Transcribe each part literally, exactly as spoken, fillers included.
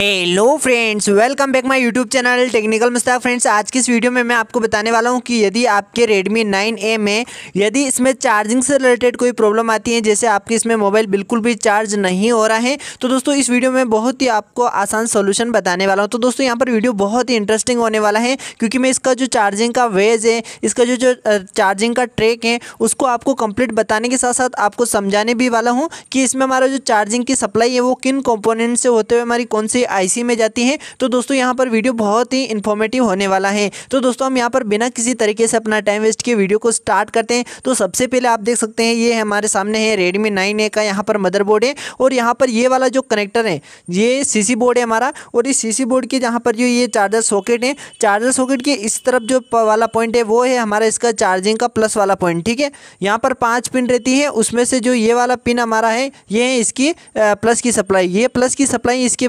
Hello friends, welcome back my YouTube channel technical Mustaq. Friends, आज की इस वीडियो में मैं आपको बताने वाला हूं कि यदि आपके रेडमी नाइन ए में यदि इसमें चार्जिंग से रिलेटेड कोई प्रॉब्लम आती है, जैसे आपके इसमें मोबाइल बिल्कुल भी चार्ज नहीं हो रहा है, तो दोस्तों इस वीडियो में बहुत ही आपको आसान सोल्यूशन बताने वाला हूँ। तो दोस्तों यहाँ पर वीडियो बहुत ही इंटरेस्टिंग होने वाला है, क्योंकि मैं इसका जो चार्जिंग का वेज है, इसका जो जो चार्जिंग का ट्रैक है, उसको आपको कंप्लीट बताने के साथ साथ आपको समझाने भी वाला हूँ कि इसमें हमारा जो चार्जिंग की सप्लाई है वो किन कॉम्पोनेंट से होते हुए हमारी कौन सी आईसी में जाती है। तो दोस्तों यहाँ पर वीडियो बहुत ही इंफॉर्मेटिव होने वाला है। तो दोस्तों हम यहाँ पर बिना किसी तरीके से अपना टाइम वेस्ट किए वीडियो को स्टार्ट करते हैं। तो सबसे पहले आप देख सकते हैं, ये हमारे सामने है रेडमी नाइन ए का यहाँ पर मदरबोर्ड है, और यहाँ पर ये वाला जो कनेक्टर है ये सीसी बोर्ड है हमारा, और इस सीसी बोर्ड के जहाँ पर जो ये चार्जर सॉकेट है, चार्जर सॉकेट के इस तरफ जो वाला पॉइंट है वो है हमारा इसका चार्जिंग का प्लस वाला पॉइंट। ठीक है, यहाँ पर पाँच पिन रहती है, उसमें से जो ये वाला पिन हमारा है ये है इसकी प्लस की सप्लाई। ये प्लस की सप्लाई इसके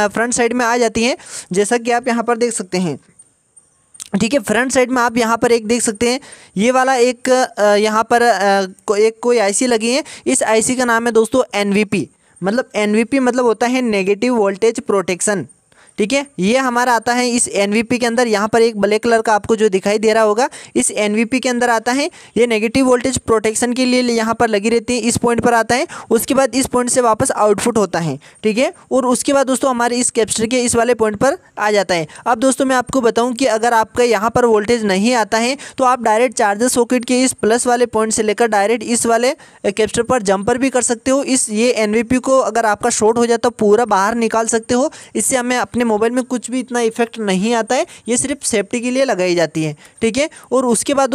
फ्रंट साइड में आ जाती है, जैसा कि आप यहाँ पर देख सकते हैं। ठीक है, फ्रंट साइड में आप यहाँ पर एक देख सकते हैं, ये वाला एक यहाँ पर एक कोई आईसी लगी है। इस आईसी का नाम है दोस्तों एनवीपी, मतलब एनवीपी मतलब होता है नेगेटिव वोल्टेज प्रोटेक्शन। ठीक है, ये हमारा आता है इस एनवीपी के अंदर। यहाँ पर एक ब्लैक कलर का आपको जो दिखाई दे रहा होगा, इस एनवीपी के अंदर आता है। ये नेगेटिव वोल्टेज प्रोटेक्शन के लिए यहाँ पर लगी रहती है, इस पॉइंट पर आता है, उसके बाद इस पॉइंट से वापस आउटपुट होता है। ठीक है, और उसके बाद दोस्तों हमारे इस कैपेसिटर के इस वाले पॉइंट पर आ जाता है। अब दोस्तों मैं आपको बताऊँ कि अगर आपका यहाँ पर वोल्टेज नहीं आता है तो आप डायरेक्ट चार्जर सॉकेट के इस प्लस वाले पॉइंट से लेकर डायरेक्ट इस वाले कैपेसिटर पर जंपर भी कर सकते हो। इस ये एनवीपी को अगर आपका शॉर्ट हो जाता पूरा बाहर निकाल सकते हो। इससे हमें अपने मोबाइल में कुछ भी इतना इफेक्ट नहीं आता है, ये सिर्फ सेफ्टी के लिए लगाई जाती है। ठीक है, और उसके बाद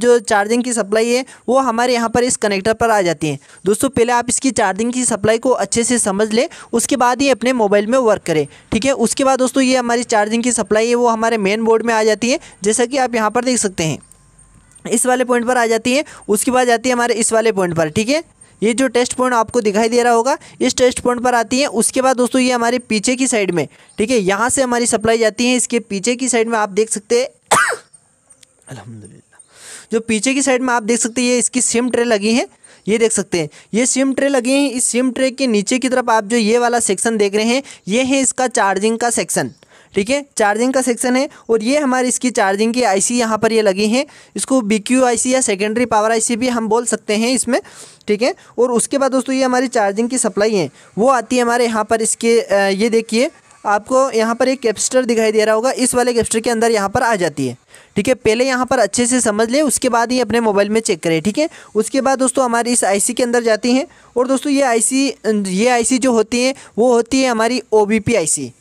जो चार्जिंग की सप्लाई है वो हमारे यहाँ पर इस कनेक्टर पर आ जाती है। दोस्तों पहले आप इसकी चार्जिंग की सप्लाई को अच्छे से समझ ले, उसके बाद ही अपने मोबाइल में वर्क करें। ठीक है, उसके बाद दोस्तों ये हमारी चार्जिंग की सप्लाई है वो हमारे मेन बोर्ड में आ जाती है, जैसा कि आप यहाँ पर देख सकते हैं, इस वाले पॉइंट पर आ जाती है। उसके बाद आती है हमारे इस वाले पॉइंट पर। ठीक है, ये जो टेस्ट पॉइंट आपको दिखाई दे रहा होगा, इस टेस्ट पॉइंट पर आती है। उसके बाद दोस्तों ये हमारे पीछे की साइड में, ठीक है, यहाँ से हमारी सप्लाई जाती है। इसके पीछे की साइड में आप देख सकते हैं अल्हम्दुलिल्लाह, जो पीछे की साइड में आप देख सकते हैं, ये इसकी सिम ट्रे लगी है, ये देख सकते हैं, ये सिम ट्रे लगी है। इस सिम ट्रे के नीचे की तरफ आप जो ये वाला सेक्शन देख रहे हैं, ये है इसका चार्जिंग का सेक्शन। ठीक है, चार्जिंग का सेक्शन है, और ये हमारी इसकी चार्जिंग की आईसी यहाँ पर ये लगी है। इसको बीक्यू आईसी या सेकेंडरी पावर आईसी भी हम बोल सकते हैं इसमें। ठीक है, और उसके बाद दोस्तों ये हमारी चार्जिंग की सप्लाई है वो आती है हमारे यहाँ पर इसके, ये देखिए आपको यहाँ पर एक कैपेसिटर दिखाई दे रहा होगा, इस वाले कैपेसिटर के अंदर यहाँ पर आ जाती है। ठीक है, पहले यहाँ पर अच्छे से समझ ले, उसके बाद ही अपने मोबाइल में चेक करें। ठीक है, उसके बाद दोस्तों हमारी इस आईसी के अंदर जाती है, और दोस्तों ये आईसी ये आईसी जो होती है वो होती है हमारी OVP IC.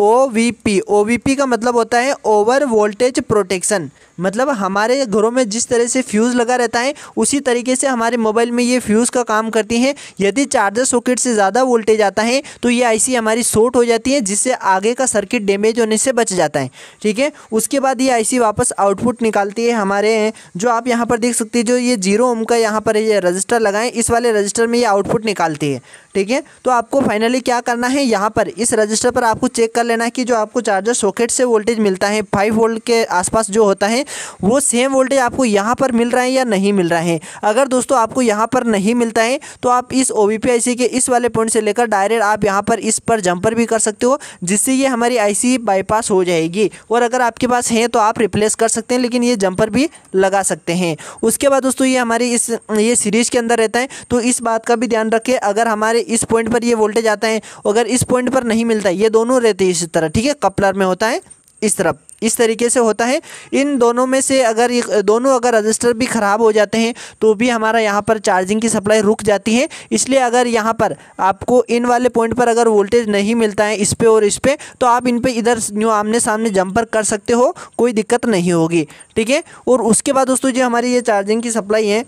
O V P O V P का मतलब होता है ओवर वोल्टेज प्रोटेक्शन, मतलब हमारे घरों में जिस तरह से फ्यूज़ लगा रहता है उसी तरीके से हमारे मोबाइल में ये फ्यूज़ का काम करती है। यदि चार्जर सॉकेट से ज़्यादा वोल्टेज आता है तो ये आईसी हमारी शॉर्ट हो जाती है, जिससे आगे का सर्किट डैमेज होने से बच जाता है। ठीक है, उसके बाद ये आईसी वापस आउटपुट निकालती है हमारे, जो आप यहाँ पर देख सकते हैं, जो ये जीरो ओम का यहाँ पर ये रजिस्टर लगाएं, इस वाले रजिस्टर में ये आउटपुट निकालती है। ठीक है, तो आपको फाइनली क्या करना है, यहाँ पर इस रजिस्टर पर आपको चेक कर लेना है कि जो आपको चार्जर सॉकेट से वोल्टेज मिलता है फाइव वोल्ट के आसपास जो होता है, वो सेम वोल्टेज आपको यहाँ पर मिल रहा है या नहीं मिल रहा है। अगर दोस्तों आपको यहाँ पर नहीं मिलता है तो आप इस ओवीपी आईसी के इस वाले पॉइंट से लेकर डायरेक्ट आप यहाँ पर इस पर जंपर भी कर सकते हो, जिससे ये हमारी आईसी बाईपास हो जाएगी। और अगर आपके पास है तो आप रिप्लेस कर सकते हैं, लेकिन ये जंपर भी लगा सकते हैं। उसके बाद दोस्तों ये हमारी इस ये सीरीज के अंदर रहता है, तो इस बात का भी ध्यान रखें, अगर हमारे इस पॉइंट पर ये वोल्टेज आता है, अगर इस पॉइंट पर नहीं मिलता, ये दोनों रहते हैं इस तरह। ठीक है, कपलर में होता है इस तरफ, इस तरीके से होता है। इन दोनों में से अगर ये दोनों अगर रजिस्टर भी ख़राब हो जाते हैं तो भी हमारा यहाँ पर चार्जिंग की सप्लाई रुक जाती है। इसलिए अगर यहाँ पर आपको इन वाले पॉइंट पर अगर वोल्टेज नहीं मिलता है, इस पे और इस पे, तो आप इन पे इधर न्यू आमने सामने जंपर कर सकते हो, कोई दिक्कत नहीं होगी। ठीक है, और उसके बाद दोस्तों जो हमारी ये चार्जिंग की सप्लाई है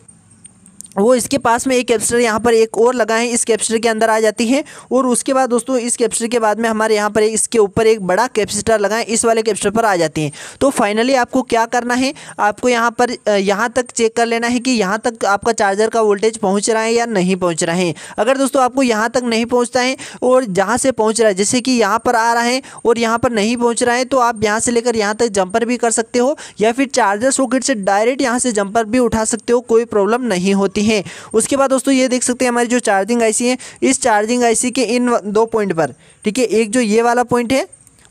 वो इसके पास में एक कैपेसिटर यहाँ पर एक और लगा है, इस कैपेसिटर के अंदर आ जाती है। और उसके बाद दोस्तों इस कैपेसिटर के बाद में हमारे यहाँ पर इसके ऊपर एक बड़ा कैपेसिटर लगा है, इस वाले कैपेसिटर पर आ जाती है। तो फाइनली आपको क्या करना है, आपको यहाँ पर यहाँ तक चेक कर लेना है कि यहाँ तक आपका चार्जर का वोल्टेज पहुँच रहा है या नहीं पहुँच रहा है। अगर दोस्तों आपको यहाँ तक नहीं पहुँचता है, और जहाँ से पहुँच रहा है, जैसे कि यहाँ पर आ रहा है और यहाँ पर नहीं पहुँच रहा है, तो आप यहाँ से लेकर यहाँ तक जंपर भी कर सकते हो, या फिर चार्जर सॉकेट से डायरेक्ट यहाँ से जंपर भी उठा सकते हो, कोई प्रॉब्लम नहीं होती। हैं। उसके बाद दोस्तों ये देख सकते हैं हमारी जो चार्जिंग आईसी है, इस चार्जिंग आईसी के इन दो पॉइंट पर, ठीक है, एक जो ये वाला पॉइंट है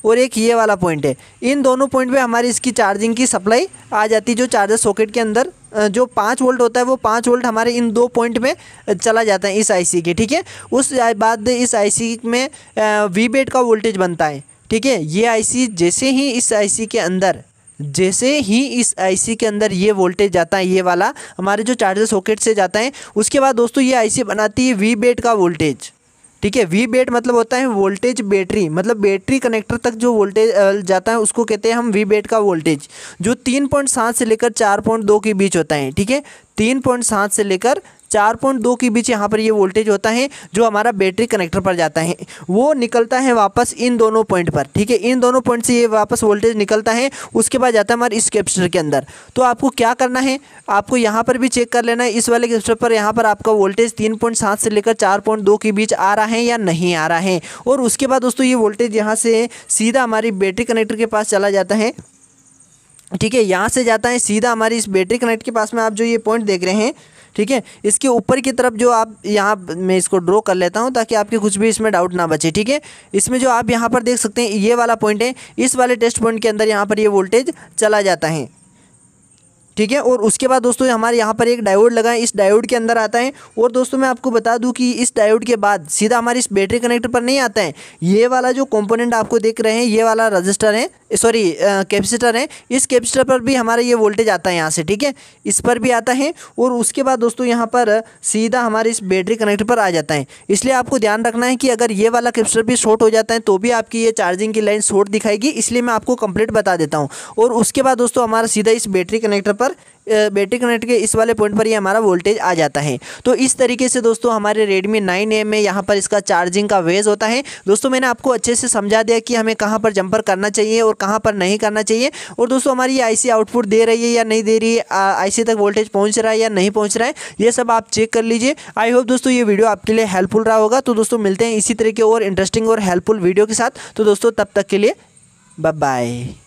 और एक ये वाला पॉइंट है, इन दोनों पॉइंट पे हमारी इसकी चार्जिंग की सप्लाई आ जाती है। जो चार्जर सॉकेट के अंदर जो पाँच वोल्ट होता है वो पाँच वोल्ट हमारे इन दो पॉइंट में चला जाता है इस आईसी के, ठीक है। उस बाद इस आईसी में वीबेट का वोल्टेज बनता है, ठीक है। ये आईसी जैसे ही इस आईसी के अंदर जैसे ही इस आईसी के अंदर ये वोल्टेज जाता है, ये वाला हमारे जो चार्जर सॉकेट से जाता है, उसके बाद दोस्तों ये आईसी बनाती है वीबेट का वोल्टेज, ठीक है। वी बेट मतलब होता है वोल्टेज बैटरी, मतलब बैटरी कनेक्टर तक जो वोल्टेज जाता है उसको कहते हैं हम वी बेट का वोल्टेज, जो तीन पॉइंट सात से लेकर चार पॉइंट दो के बीच होता है, ठीक है। तीन पॉइंट सात से लेकर चार पॉइंट दो के बीच यहाँ पर ये वोल्टेज होता है जो हमारा बैटरी कनेक्टर पर जाता है, वो निकलता है वापस इन दोनों पॉइंट पर, ठीक है। इन दोनों पॉइंट से ये वापस वोल्टेज निकलता है, उसके बाद जाता है हमारे इस कैपेसिटर के अंदर। तो आपको क्या करना है, आपको यहाँ पर भी चेक कर लेना है इस वाले कैपेसिटर पर, यहाँ पर आपका वोल्टेज तीन पॉइंट सात से लेकर चार पॉइंट दो के बीच आ रहा है या नहीं आ रहा है। और उसके बाद दोस्तों ये वोल्टेज यहाँ से सीधा हमारी बैटरी कनेक्टर के पास चला जाता है, ठीक है। यहाँ से जाता है सीधा हमारी इस बैटरी कनेक्ट के पास में, आप जो ये पॉइंट देख रहे हैं, ठीक है, इसके ऊपर की तरफ जो आप यहाँ, मैं इसको ड्रॉ कर लेता हूँ ताकि आपके कुछ भी इसमें डाउट ना बचे, ठीक है। इसमें जो आप यहाँ पर देख सकते हैं ये वाला पॉइंट है, इस वाले टेस्ट पॉइंट के अंदर यहाँ पर ये वोल्टेज चला जाता है, ठीक है। और उसके बाद दोस्तों हमारे यहाँ पर एक डायोड लगा है, इस डायोड के अंदर आता है। और दोस्तों मैं आपको बता दूं कि इस डायोड के बाद सीधा हमारे इस बैटरी कनेक्टर पर नहीं आता है, ये वाला जो कंपोनेंट आपको देख रहे हैं ये वाला रजिस्टर है, सॉरी कैपेसिटर है, इस कैपेसिटर पर भी हमारा ये वोल्टेज आता है यहाँ से, ठीक है, इस पर भी आता है। और उसके बाद दोस्तों यहाँ पर सीधा हमारे इस बैटरी कनेक्टर पर आ जाता है। इसलिए आपको ध्यान रखना है कि अगर ये वाला कैपेसिटर भी शॉर्ट हो जाता है तो भी आपकी ये चार्जिंग की लाइन शॉर्ट दिखाएगी, इसलिए मैं आपको कंप्लीट बता देता हूँ। और उसके बाद दोस्तों हमारा सीधा इस बैटरी कनेक्टर पर, बैटरी कनेक्ट के इस वाले पॉइंट पर ये हमारा वोल्टेज आ जाता है। तो इस तरीके से दोस्तों हमारे रेडमी नाइन ए में यहाँ पर इसका चार्जिंग का वेज होता है। दोस्तों मैंने आपको अच्छे से समझा दिया कि हमें कहाँ पर जंपर करना चाहिए और कहाँ पर नहीं करना चाहिए, और दोस्तों हमारी ये आईसी आउटपुट दे रही है या नहीं दे रही है, आईसी तक वोल्टेज पहुँच रहा है या नहीं पहुँच रहा है, ये सब आप चेक कर लीजिए। आई होप दोस्तों ये वीडियो आपके लिए हेल्पफुल रहा होगा। तो दोस्तों मिलते हैं इसी तरह के और इंटरेस्टिंग और हेल्पफुल वीडियो के साथ। तो दोस्तों तब तक के लिए बाय बाय।